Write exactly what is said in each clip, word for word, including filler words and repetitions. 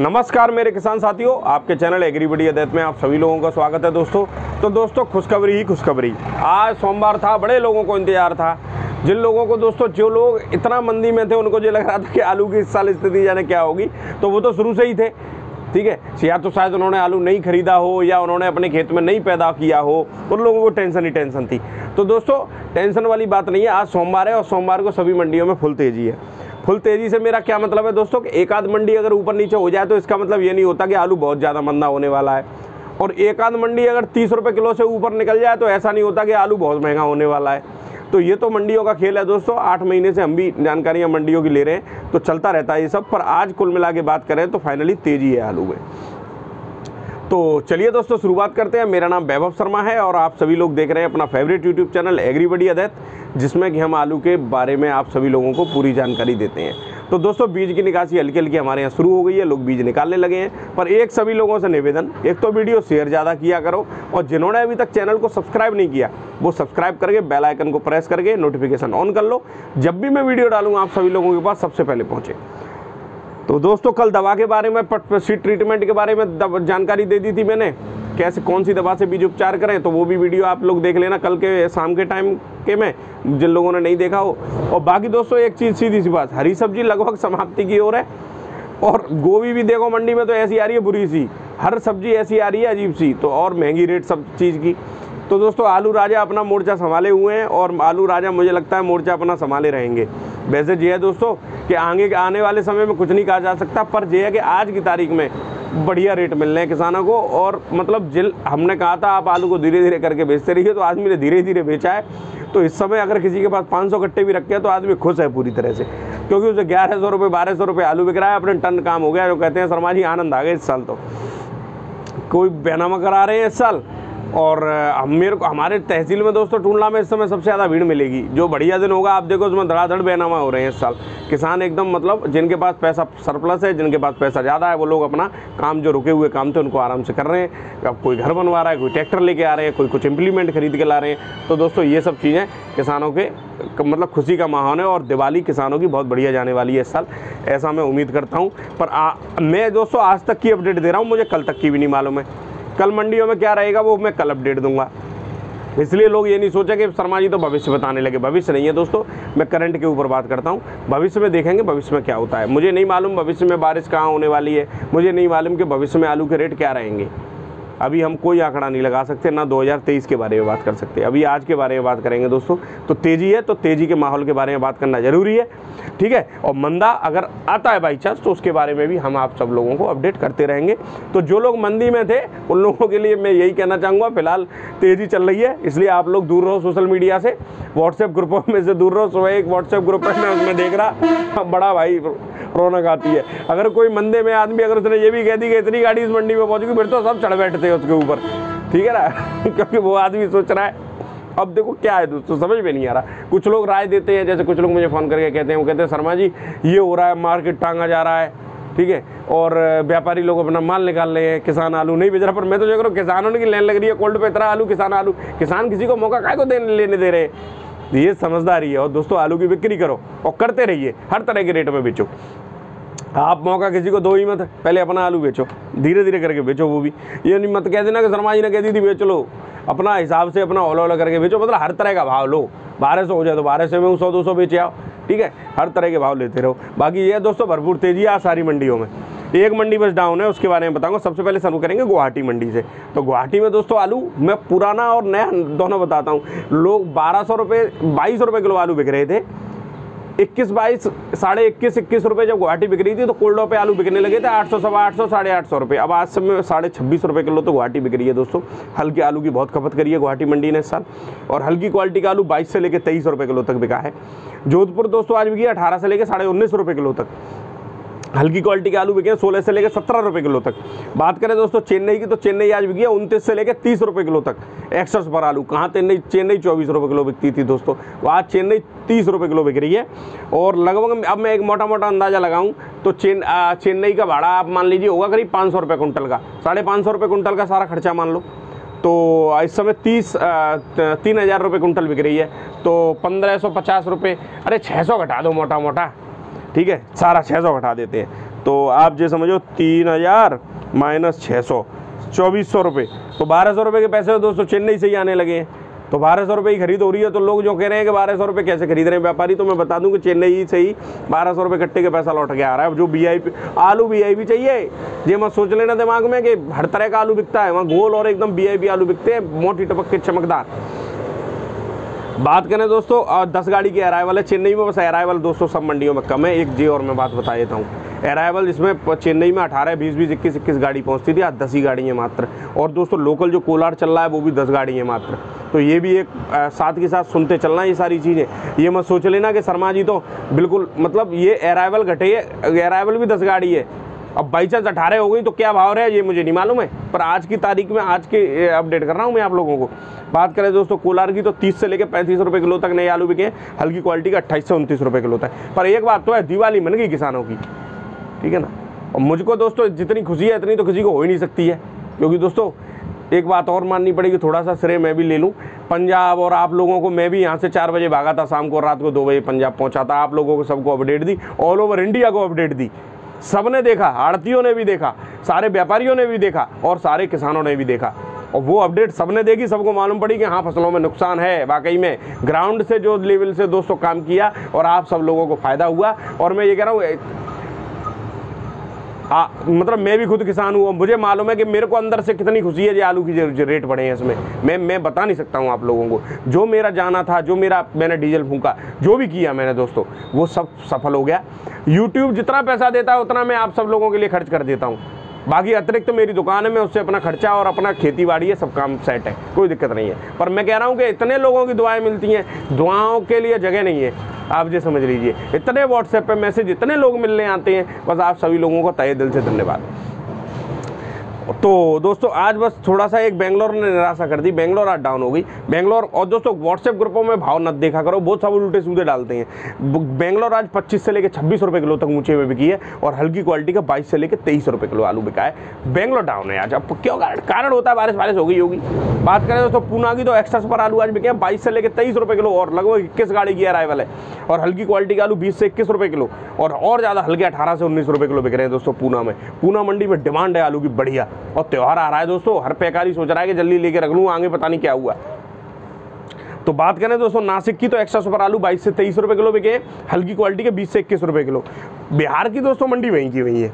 नमस्कार मेरे किसान साथियों, आपके चैनल एग्री बडी अध्ययत में आप सभी लोगों का स्वागत है दोस्तों। तो दोस्तों खुशखबरी ही खुशखबरी, आज सोमवार था, बड़े लोगों को इंतजार था। जिन लोगों को दोस्तों, जो लोग इतना मंदी में थे उनको जो लग रहा था कि आलू की इस साल स्थिति जाने क्या होगी, तो वो तो शुरू से ही थे, ठीक है। या तो शायद उन्होंने आलू नहीं खरीदा हो या उन्होंने अपने खेत में नहीं पैदा किया हो, उन लोगों को टेंशन ही टेंशन थी। तो दोस्तों टेंशन वाली बात नहीं है, आज सोमवार है और सोमवार को सभी मंडियों में फुल तेज़ी है। फुल तेज़ी से मेरा क्या मतलब है दोस्तों कि एक आध मंडी अगर ऊपर नीचे हो जाए तो इसका मतलब ये नहीं होता कि आलू बहुत ज़्यादा मंदा होने वाला है, और एक आध मंडी अगर तीस रुपये किलो से ऊपर निकल जाए तो ऐसा नहीं होता कि आलू बहुत महंगा होने वाला है। तो ये तो मंडियों का खेल है दोस्तों, आठ महीने से हम भी जानकारियां मंडियों की ले रहे हैं, तो चलता रहता है ये सब। पर आज कुल मिला के बात करें तो फाइनली तेज़ी है आलू में। तो चलिए दोस्तों शुरुआत करते हैं। मेरा नाम वैभव शर्मा है और आप सभी लोग देख रहे हैं अपना फेवरेट यूट्यूब चैनल एग्री बडी अध्ययत, जिसमें कि हम आलू के बारे में आप सभी लोगों को पूरी जानकारी देते हैं। तो दोस्तों बीज की निकासी हल्की हल्की हमारे यहाँ शुरू हो गई है, लोग बीज निकालने लगे हैं। पर एक सभी लोगों से निवेदन, एक तो वीडियो शेयर ज़्यादा किया करो, और जिन्होंने अभी तक चैनल को सब्सक्राइब नहीं किया वो सब्सक्राइब करके बेल आइकन को प्रेस करके नोटिफिकेशन ऑन कर लो, जब भी मैं वीडियो डालूँगा आप सभी लोगों के पास सबसे पहले पहुँचे। तो दोस्तों कल दवा के बारे में, पट सीड ट्रीटमेंट के बारे में जानकारी दे दी थी मैंने, कैसे कौन सी दवा से बीज उपचार करें, तो वो भी वीडियो आप लोग देख लेना कल के शाम के टाइम के में, जिन लोगों ने नहीं देखा हो। और बाकी दोस्तों एक चीज़ सीधी सी बात, हरी सब्जी लगभग समाप्ति की ओर है, और गोभी भी देखो मंडी में तो ऐसी आ रही है बुरी सी, हर सब्जी ऐसी आ रही है अजीब सी, तो और महंगी रेट सब चीज़ की। तो दोस्तों आलू राजा अपना मोर्चा संभाले हुए हैं, और आलू राजा मुझे लगता है मोर्चा अपना संभाले रहेंगे। वैसे ये है दोस्तों कि आगे आने वाले समय में कुछ नहीं कहा जा सकता, पर यह है कि आज की तारीख में बढ़िया रेट मिल रहे हैं किसानों को। और मतलब जिल हमने कहा था आप आलू को धीरे धीरे करके बेचते रहिए, तो आदमी ने धीरे धीरे बेचा है। तो इस समय अगर किसी के पास पाँच सौ कट्टे भी रखे हैं तो आदमी खुश है पूरी तरह से, क्योंकि उसे ग्यारह सौ रुपये बारह सौ रुपये आलू बिक रहा है, अपने टन काम हो गया। जो कहते हैं शर्मा जी आनंद आ गए इस साल, तो कोई बैनामा करा रहे हैं इस साल। और हम मेरे को हमारे तहसील में दोस्तों टूंडला में इस समय सबसे ज़्यादा भीड़ मिलेगी। जो बढ़िया दिन होगा आप देखो उसमें धड़ाधड़ बैनामा हो रहे हैं इस साल किसान एकदम, मतलब जिनके पास पैसा सरप्लस है, जिनके पास पैसा ज़्यादा है, वो लोग अपना काम जो रुके हुए काम थे उनको आराम से कर रहे हैं। अब कोई घर बनवा रहा है, कोई ट्रैक्टर लेके आ रहे हैं, कोई कुछ इम्प्लीमेंट खरीद के ला रहे हैं। तो दोस्तों ये सब चीज़ें किसानों के मतलब खुशी का माहौल है, और दिवाली किसानों की बहुत बढ़िया जाने वाली है इस साल, ऐसा मैं उम्मीद करता हूँ। पर आ, मैं दोस्तों आज तक की अपडेट दे रहा हूँ, मुझे कल तक की भी नहीं मालूम है। कल मंडियों में क्या रहेगा वो मैं कल अपडेट दूंगा, इसलिए लोग ये नहीं सोचे कि शर्मा जी तो भविष्य बताने लगे। भविष्य नहीं है दोस्तों, मैं करंट के ऊपर बात करता हूँ। भविष्य में देखेंगे भविष्य में क्या होता है। मुझे नहीं मालूम भविष्य में बारिश कहाँ होने वाली है, मुझे नहीं मालूम कि भविष्य में आलू के रेट क्या रहेंगे। अभी हम कोई आंकड़ा नहीं लगा सकते, ना दो हज़ार तेईस के बारे में बात कर सकते, अभी आज के बारे में बात करेंगे दोस्तों। तो तेज़ी है, तो तेज़ी के माहौल के बारे में बात करना ज़रूरी है, ठीक है। और मंदा अगर आता है बाई चांस तो उसके बारे में भी हम आप सब लोगों को अपडेट करते रहेंगे। तो जो लोग मंदी में थे उन लोगों के लिए मैं यही कहना चाहूँगा, फिलहाल तेज़ी चल रही है, इसलिए आप लोग दूर रहो सोशल मीडिया से, व्हाट्सएप ग्रुपों में से दूर रहो। सुबह एक व्हाट्सएप ग्रुप है मैं उसमें देख रहा, बड़ा भाई रौनक आती है। अगर कोई मंदे में आदमी अगर उसने ये भी कह दी कि इतनी गाड़ी इस मंडी में पहुँच गई, फिर तो सब चढ़ बैठते उसके ऊपर, ठीक है ना क्योंकि वो आदमी सोच रहा है। अब देखो क्या है दोस्तों, समझ में नहीं आ रहा। कुछ लोग राय देते हैं, जैसे कुछ लोग मुझे फ़ोन करके कहते हैं, वो कहते हैं शर्मा जी ये हो रहा है, मार्केट टांगा जा रहा है, ठीक है, और व्यापारी लोग अपना माल निकाल रहे हैं, किसान आलू नहीं बेच रहा। पर मैं तो देख रहा हूँ किसानों की लाइन लग रही है, कोल्ड पे इतना आलू, किसान आलू, किसान किसी को मौका काहे को देने लेने दे रहे हैं। ये समझदारी है। और दोस्तों आलू की बिक्री करो और करते रहिए, हर तरह के रेट में बेचो, आप मौका किसी को दो ही मत, पहले अपना आलू बेचो, धीरे धीरे करके बेचो। वो भी ये नहीं मत कह देना कि शर्मा जी ने कह दी थी बेच लो, अपना हिसाब से अपना ओला ओला करके बेचो, मतलब हर तरह का भाव लो। बारह सौ हो जाए तो बारह सौ में सौ दो सौ बेचे आओ, ठीक है, हर तरह के भाव लेते रहो। बाकी ये है दोस्तों भरपूर तेजी है सारी मंडियों में, एक मंडी बस डाउन है उसके बारे में बताऊंगा। सबसे पहले शुरू करेंगे गुवाहाटी मंडी से। तो गुवाहाटी में दोस्तों आलू मैं पुराना और नया दोनों बताता हूँ। लोग बारह सौ रुपये बाईस रुपये किलो आलू बिक रहे थे, इक्कीस बाईस साढ़े इक्कीस इक्कीस रुपये जब गुवाहाटी बिक रही थी, तो कोल्डों पे आलू बिकने लगे थे आठ सौ सवा आठ सौ साढ़े आठ सौ रुपये। अब आज समय साढ़े छब्बीस रुपये किलो तो गुवाहाटी बिक रही है दोस्तों। हल्के आलू की बहुत खपत करी है गुवाहाटी मंडी ने इस साल, और हल्की क्वालिटी का आलू बाईस से लेकर तेईस रुपये किलो तक बिका है। जोधपुर दोस्तों आज बिकी अठारह से लेकर साढ़े उन्नीस रुपये किलो तक, हल्की क्वालिटी के आलू बिके सोलह से लेकर सत्रह रुपये किलो तक। बात करें दोस्तों चेन्नई की, तो चेन्नई आज बिकी है उनतीस से लेकर तीस रुपये किलो तक एक्सट्रा पर आलू। कहाँ चेन्नई चेन्नई चौबीस रुपये किलो बिकती थी दोस्तों, वो आज चेन्नई तीस रुपये किलो बिक रही है। और लगभग अब मैं एक मोटा मोटा अंदाज़ा लगाऊँ तो चेन चेन्नई का भाड़ा आप मान लीजिए होगा करीब पाँच सौ रुपये कुंटल का, साढ़े पाँच सौ रुपये कुंटल का सारा खर्चा मान लो। तो इस समय तीस तीन हज़ार रुपये कुंटल बिक रही है, तो पंद्रह सौ पचास रुपये, अरे छः सौ घटा दो मोटा मोटा, ठीक है, सारा छः सौ घटा देते हैं तो आप जो समझो तीन हज़ार माइनस छः सौ चौबीस सौ रुपये, तो बारह सौ रुपये के पैसे दोस्तों चेन्नई से ही आने लगे हैं। तो बारह सौ रुपये की खरीद हो रही है। तो लोग जो कह रहे हैं कि बारह सौ रुपये कैसे खरीद रहे हैं व्यापारी, तो मैं बता दूं कि चेन्नई से ही बारह सौ रुपये कट्टे के पैसा लौट के आ रहा है। जो बी आई पी आलू बी आई पी चाहिए, ये मत सोच लेना दिमाग में कि हर तरह का आलू बिकता है, वहाँ गोल और एकदम बी आई पी आलू बिकते हैं, मोटी टपक के चमकदार। बात करें दोस्तों दस गाड़ी की अराइवल है चेन्नई में, बस अराइवल दोस्तों सब मंडियों में कम है। एक जी और मैं बात बता देता हूँ, अराइवल इसमें चेन्नई में अठारह बीस बीस इक्कीस इक्कीस गाड़ी पहुँचती थी, आज दस ही गाड़ी है मात्र। और दोस्तों लोकल जो कोलार चल रहा है वो भी दस गाड़ी है मात्र। तो ये भी एक आ, साथ के साथ सुनते चलना ये सारी चीज़ें। ये मत सोच लेना कि शर्मा जी तो बिल्कुल मतलब ये अराइवल घटे है, अराइवल भी दस गाड़ी है। अब बाई चांस अठारह हो गई तो क्या भाव रहा है ये मुझे नहीं मालूम है, पर आज की तारीख में आज के अपडेट कर रहा हूँ मैं आप लोगों को। बात करें दोस्तों कोलार की तो तीस से लेकर पैंतीस रुपये किलो तक नए आलू बिके, हल्की क्वालिटी का अट्ठाईस से उनतीस रुपये किलो तक। पर एक बात तो है, दिवाली मन गई किसानों की, ठीक है ना। और मुझको दोस्तों जितनी खुशी है इतनी तो किसी को हो ही नहीं सकती है, क्योंकि दोस्तों एक बात और माननी पड़ेगी, थोड़ा सा श्रेय मैं भी ले लूँ पंजाब और आप लोगों को। मैं भी यहाँ से चार बजे भागा था शाम को, रात को दो बजे पंजाब पहुँचा था। आप लोगों को सबको अपडेट दी, ऑल ओवर इंडिया को अपडेट दी, सबने देखा, आड़तियों ने भी देखा, सारे व्यापारियों ने भी देखा और सारे किसानों ने भी देखा। और वो अपडेट सबने देखी, सबको मालूम पड़ी कि हाँ फसलों में नुकसान है वाकई में। ग्राउंड से जो लेवल से दोस्तों काम किया और आप सब लोगों को फ़ायदा हुआ। और मैं ये कह रहा हूँ, मतलब मैं भी खुद किसान हूँ, मुझे मालूम है कि मेरे को अंदर से कितनी खुशी है जो आलू की जो रेट बढ़े हैं इसमें, मैं मैं बता नहीं सकता हूँ आप लोगों को। जो मेरा जाना था, जो मेरा मैंने डीजल फूंका, जो भी किया मैंने दोस्तों, वो सब सफल हो गया। यूट्यूब जितना पैसा देता है उतना मैं आप सब लोगों के लिए खर्च कर देता हूँ, बाकी अतिरिक्त तो मेरी दुकान है, मैं उससे अपना खर्चा और अपना खेती बाड़ी है, सब काम सेट है, कोई दिक्कत नहीं है। पर मैं कह रहा हूँ कि इतने लोगों की दुआएं मिलती हैं, दुआओं के लिए जगह नहीं है, आप ये समझ लीजिए। इतने व्हाट्सएप पे मैसेज, इतने लोग मिलने आते हैं, बस आप सभी लोगों को तहे दिल से धन्यवाद। तो दोस्तों आज बस थोड़ा सा एक बेंगलोर ने निराशा कर दी, बेंगलोर आज डाउन हो गई बेंगलोर। और दोस्तों व्हाट्सएप ग्रुपों में भाव न देखा करो, बहुत सब उल्टे सूधे डालते हैं। बेंगलोर आज पच्चीस से लेकर छब्बीस रुपये किलो तक ऊंचे में बिकी है और हल्की क्वालिटी का बाईस से लेकर तेईस रुपये किलो आलू बिका है। बेंगलोर डाउन है आज, अब क्यों कारण होता है, बारिश बारिश हो गई होगी। बात करें दोस्तों पूना की तो एक्स्ट्रा सुपर आलू आज बिके हैं बाईस से लेकर तेईस रुपये किलो और लगभग इक्कीस गाड़ी की अराइवल है और हल्की क्वालिटी का आलू बीस से इक्कीस रुपये किलो और ज़्यादा हल्के अठारह से उन्नीस रुपये किलो बिक रहे हैं दोस्तों पूना में। पूना मंडी में डिमांड है आलू की बढ़िया, और त्यौहार आ रहा है दोस्तों, हर पैकारी सोच रहा है कि जल्दी लेके रख लूँ, आगे पता नहीं क्या हुआ। तो बात करें दोस्तों नासिक की तो एक्स्ट्रा सुपर आलू बाईस से तेईस रुपये किलो बिके, हल्की क्वालिटी के बीस से इक्कीस रुपये किलो। बिहार की दोस्तों मंडी वहीं की वहीं है,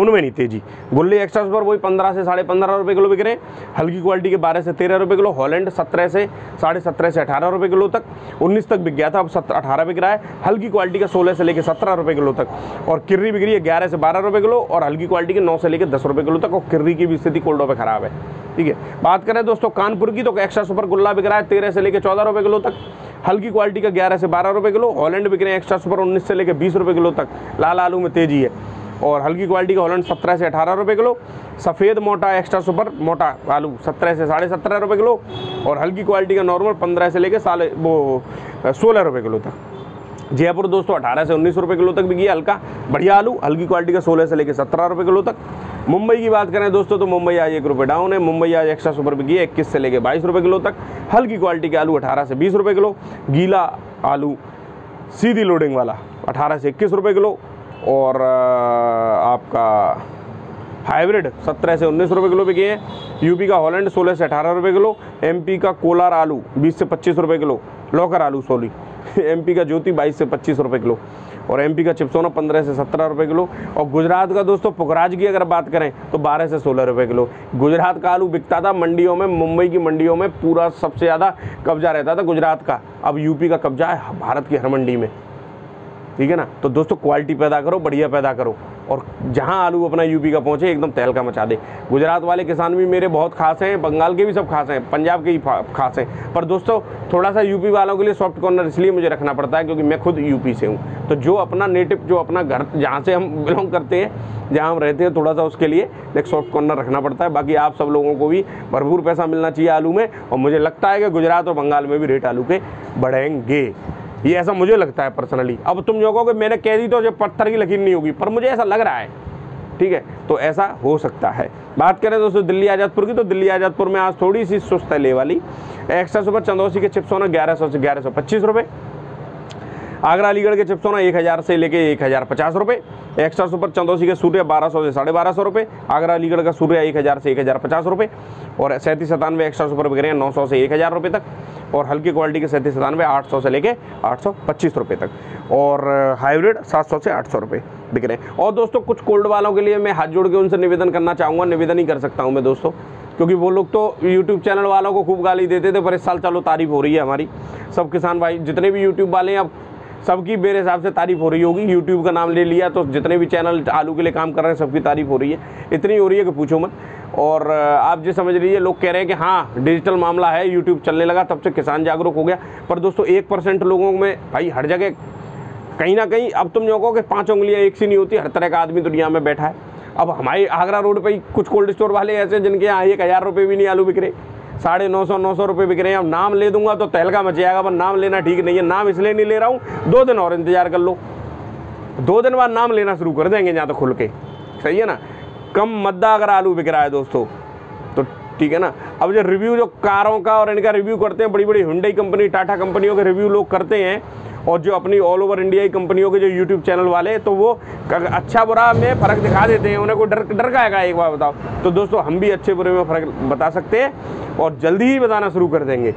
उनमें नहीं तेजी। गुल्ली एक्स्ट्रा सुपर वही पंद्रह से साढ़े पंद्रह रुपये किलो बिक रहे हैं, हल्की क्वालिटी के बारह से तेरह रुपये किलो। हॉलैंड सत्रह से साढ़े सत्रह से अठारह रुपये किलो तक, उन्नीस तक बिक गया था, अब सत्रह अठारह बिक रहा है। हल्की क्वालिटी का सोलह से लेकर सत्रह रुपये किलो तक और किर्री बिक रही है ग्यारह से बारह रुपये किलो और हल्की क्वालिटी के नौ से लेकर दस रुपये किलो तक, और किर्री की भी स्थिति कोल्डों पर खराब है, ठीक है। बात करें दोस्तों कानपुर की तो एक्स्ट्रा सुपर गुल्ला बिक रहा है तेरह से लेकर चौदह रुपये किलो तक, हल्की क्वालिटी का ग्यारह से बारह रुपये किलो। हॉलैंड बिक रहे हैं एक्स्ट्रा सुपर उन्नीस से लेकर बीस रुपये किलो तक, लाल आलू में तेजी है और हल्की क्वालिटी का हॉलैंड सत्रह से अठारह रुपये किलो। सफ़ेद मोटा एक्स्ट्रा सुपर मोटा आलू सत्रह से साढ़े सत्रह रुपये किलो और हल्की क्वालिटी का नॉर्मल पंद्रह से लेकर साले वो सोलह रुपये किलो तक। जयपुर दोस्तों अठारह से उन्नीस रुपये किलो तक बिकी हल्का बढ़िया आलू, हल्की क्वालिटी का सोलह से लेकर सत्रह रुपये किलो तक। मुंबई की बात करें दोस्तों तो मुंबई आज एक रुपये डाउन है, मुंबई आज एक्स्ट्रा सुपर बिकी है इक्कीस से लेकर बाईस रुपये किलो तक, हल्की क्वालिटी के आलू अठारह से बीस रुपये किलो, गीला आलू सीधी लोडिंग वाला अठारह से इक्कीस रुपये किलो और आपका हाइब्रिड सत्रह से उन्नीस रुपये किलो बिके हैं। यूपी का हॉलैंड सोलह से अठारह रुपये किलो, एमपी का कोलार आलू बीस से पच्चीस रुपये किलो, लॉकर आलू सॉरी एमपी का ज्योति बाईस से पच्चीस रुपये किलो और एमपी का चिप्सोना पंद्रह से सत्रह रुपये किलो। और गुजरात का दोस्तों पुखराज की अगर बात करें तो बारह से सोलह रुपये किलो। गुजरात का आलू बिकता था मंडियों में, मुंबई की मंडियों में पूरा सबसे ज़्यादा कब्जा रहता था गुजरात का, अब यूपी का कब्जा है भारत की हर मंडी में, ठीक है ना। तो दोस्तों क्वालिटी पैदा करो, बढ़िया पैदा करो और जहां आलू अपना यूपी का पहुंचे एकदम तहलका मचा दे। गुजरात वाले किसान भी मेरे बहुत खास हैं, बंगाल के भी सब खास हैं, पंजाब के ही खास हैं, पर दोस्तों थोड़ा सा यूपी वालों के लिए सॉफ्ट कॉर्नर इसलिए मुझे रखना पड़ता है क्योंकि मैं खुद यूपी से हूँ। तो जो अपना नेटिव, जो अपना घर, जहाँ से हम बिलोंग करते हैं, जहाँ हम रहते हैं, थोड़ा सा उसके लिए एक सॉफ्ट कॉर्नर रखना पड़ता है। बाकी आप सब लोगों को भी भरपूर पैसा मिलना चाहिए आलू में और मुझे लगता है कि गुजरात और बंगाल में भी रेट आलू के बढ़ेंगे, ये ऐसा मुझे लगता है पर्सनली। अब तुम जो कहोगे मैंने कह दी तो ये पत्थर की लकीर नहीं होगी, पर मुझे ऐसा लग रहा है, ठीक है, तो ऐसा हो सकता है। बात करें दोस्तों दिल्ली आज़ादपुर की तो दिल्ली आज़ादपुर में आज थोड़ी सी सुस्त है ले वाली। एक्स्ट्रा सुपर चंदौसी के चिप्सोना ग्यारह सौ से ग्यारह सौ पच्चीस रुपये, आगरा अलीगढ़ के चिप्सोना एक हज़ार से लेके एक हज़ार पचास रुपये एक्स्ट्रा सुपर चंदौसी का सूर्य बारह सौ से साढ़े बारह सौ रुपये, आगरा अलीगढ़ का सूर्य एक हज़ार से एक हज़ार पचास रुपये और सैंतीस सतानवे एक्स्ट्रा सुपर बिक रहे हैं नौ सौ से एक हज़ार रुपये तक और हल्की क्वालिटी के सैंतीस सतानवे आठ सौ से लेके आठ सौ पच्चीस रुपये तक और हाइब्रिड सात सौ से आठ सौ रुपये बिक रहे हैं। और दोस्तों कुछ कोल्ड वालों के लिए मैं हाथ जोड़ के उनसे निवेदन करना चाहूँगा, निवेदन ही कर सकता हूँ मैं दोस्तों, क्योंकि वो लोग तो यूट्यूब चैनल वालों को खूब गाली देते थे पर इस साल चलो तारीफ हो रही है हमारी। सब किसान भाई जितने भी यूट्यूब वाले हैं अब सबकी मेरे हिसाब से तारीफ़ हो रही होगी, यूट्यूब का नाम ले लिया तो जितने भी चैनल आलू के लिए काम कर रहे हैं सबकी तारीफ़ हो रही है, इतनी हो रही है कि पूछो मत। और आप जो समझ लीजिए लोग कह रहे हैं कि हाँ डिजिटल मामला है, यूट्यूब चलने लगा तब से किसान जागरूक हो गया, पर दोस्तों एक परसेंट लोगों में भाई हर जगह कहीं ना कहीं, अब तुम जो कहो कि पाँच उंगलियाँ एक सी नहीं होती, हर तरह का आदमी दुनिया में बैठा है। अब हमारे आगरा रोड पे कुछ कोल्ड स्टोर वाले ऐसे जिनके यहाँ एक हज़ार रुपये भी नहीं आलू बिक रहे, साढ़े नौ सौ नौ सौ रुपये बिक रहे हैं। अब नाम ले दूंगा तो तहलका मच जाएगा, पर नाम लेना ठीक नहीं है, नाम इसलिए नहीं ले रहा हूँ, दो दिन और इंतज़ार कर लो, दो दिन बाद नाम लेना शुरू कर देंगे यहाँ तो खुल के, सही है ना। कम मद्दा अगर आलू बिक रहा है दोस्तों तो ठीक है ना। अब जो रिव्यू जो कारों का और इनका रिव्यू करते हैं, बड़ी बड़ी हुंडई कंपनी टाटा कंपनियों के रिव्यू लोग करते हैं और जो अपनी ऑल ओवर इंडिया की कंपनियों के जो यूट्यूब चैनल वाले तो वो अच्छा बुरा में फ़र्क दिखा देते हैं, उन्हें कोई डर डर का आएगा एक बार बताओ। तो दोस्तों हम भी अच्छे बुरे में फ़र्क बता सकते हैं और जल्दी ही बताना शुरू कर देंगे।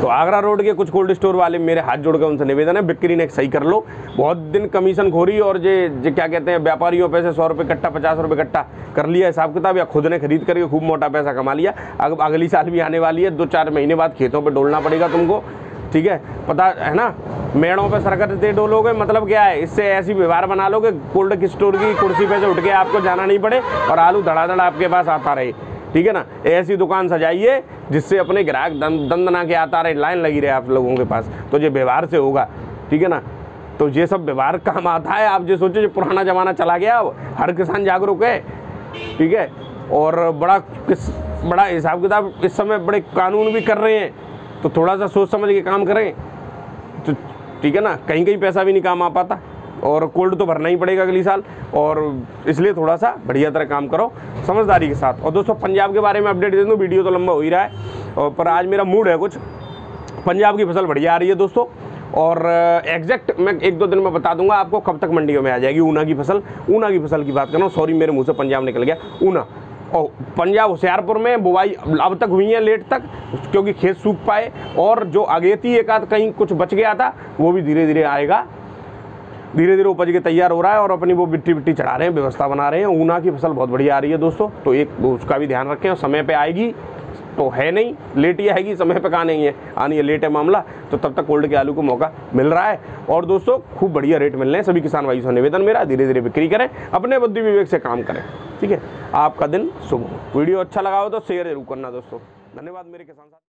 तो आगरा रोड के कुछ कोल्ड स्टोर वाले मेरे हाथ जोड़कर उनसे निवेदन है, बिक्री ने सही कर लो, बहुत दिन कमीशन खोरी और जे जे क्या कहते हैं व्यापारियों पैसे सौ रुपये कट्टा पचास रुपये कट्टा कर लिया हिसाब किताब, या खुद ने खरीद करके खूब मोटा पैसा कमा लिया। अब अगली साल भी आने वाली है, दो चार महीने बाद खेतों पर डोलना पड़ेगा तुमको, ठीक है पता है ना, मेड़ों पे सरकत दे डोलोगे, मतलब क्या है, इससे ऐसी व्यवहार बना लोगे कोल्ड स्टोर की कुर्सी पे से उठ के आपको जाना नहीं पड़े और आलू धड़ाधड़ आपके पास आता रहे, ठीक है ना। ऐसी दुकान सजाइए जिससे अपने ग्राहक दंद ना के आता रहे, लाइन लगी रहे आप लोगों के पास, तो ये व्यवहार से होगा, ठीक है ना। तो ये सब व्यवहार काम आता है, आप जो सोचो जो पुराना ज़माना चला गया, अब हर किसान जागरूक है, ठीक है। और बड़ा बड़ा हिसाब किताब इस समय बड़े कानून भी कर रहे हैं, तो थोड़ा सा सोच समझ के काम करें तो ठीक है ना, कहीं कहीं पैसा भी नहीं काम आ पाता और कोल्ड तो भरना ही पड़ेगा अगली साल, और इसलिए थोड़ा सा बढ़िया तरह काम करो समझदारी के साथ। और दोस्तों पंजाब के बारे में अपडेट दे दूँ, वीडियो तो लंबा हो ही रहा है और पर आज मेरा मूड है कुछ, पंजाब की फसल बढ़िया आ रही है दोस्तों और एग्जैक्ट मैं एक दो दिन में बता दूंगा आपको कब तक मंडियों में आ जाएगी ऊना की फसल। ऊना की फसल की बात कर रहा हूँ, सॉरी मेरे मुँह से पंजाब निकल गया, ऊना और पंजाब होशियारपुर में बुवाई अब तक हुई है लेट तक क्योंकि खेत सूख पाए और जो अगेती एक आध कहीं कुछ बच गया था वो भी धीरे धीरे आएगा, धीरे धीरे उपज के तैयार हो रहा है और अपनी वो मिट्टी मिट्टी चढ़ा रहे हैं, व्यवस्था बना रहे हैं। ऊना की फसल बहुत बढ़िया आ रही है दोस्तों, तो एक उसका भी ध्यान रखें, समय पर आएगी तो है नहीं, लेट ही आएगी, समय पर कहाँ नहीं है, आनी है लेट है मामला, तो तब तक कोल्ड के आलू को मौका मिल रहा है। और दोस्तों खूब बढ़िया रेट मिल रहे हैं, सभी किसान भाइयों से निवेदन मेरा, धीरे धीरे बिक्री करें, अपने बुद्धि विवेक से काम करें, ठीक है। आपका दिन शुभ हो, वीडियो अच्छा लगा हो तो शेयर जरूर करना दोस्तों, धन्यवाद मेरे किसान साथी।